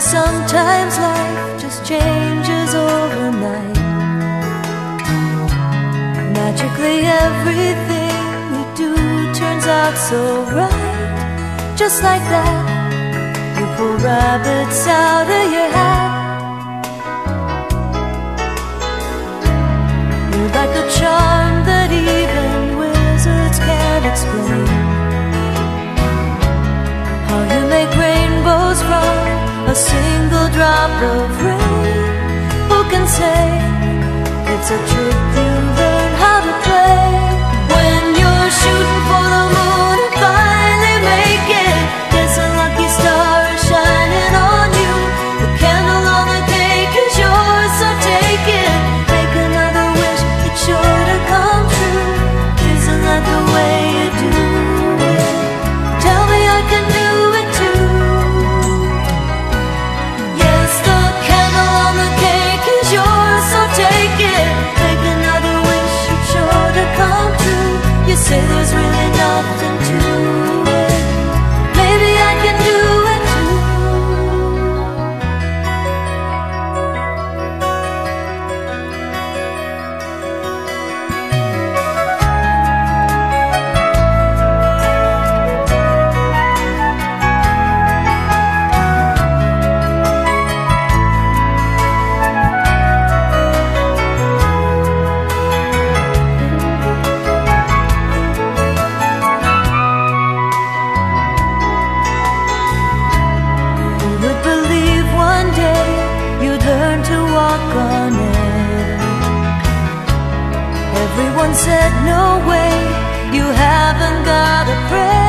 how sometimes life just changes overnight. Magically everything you do turns out so right. Just like that, you pull rabbits out of your hat. You're like a charm that even wizards can't explain. How you make rainbows from a single drop of rain. Who can say it's a trick you learn how to play? When you're shooting for the moon and finally make it, there's a lucky star is shining on you. The candle on the cake is yours, so take it. Make another wish, it's sure to come true. Isn't that the way you do it? Tell me I can do it. Say there's really nothing to it. Maybe I can do it too. Said no way, you haven't got a prayer.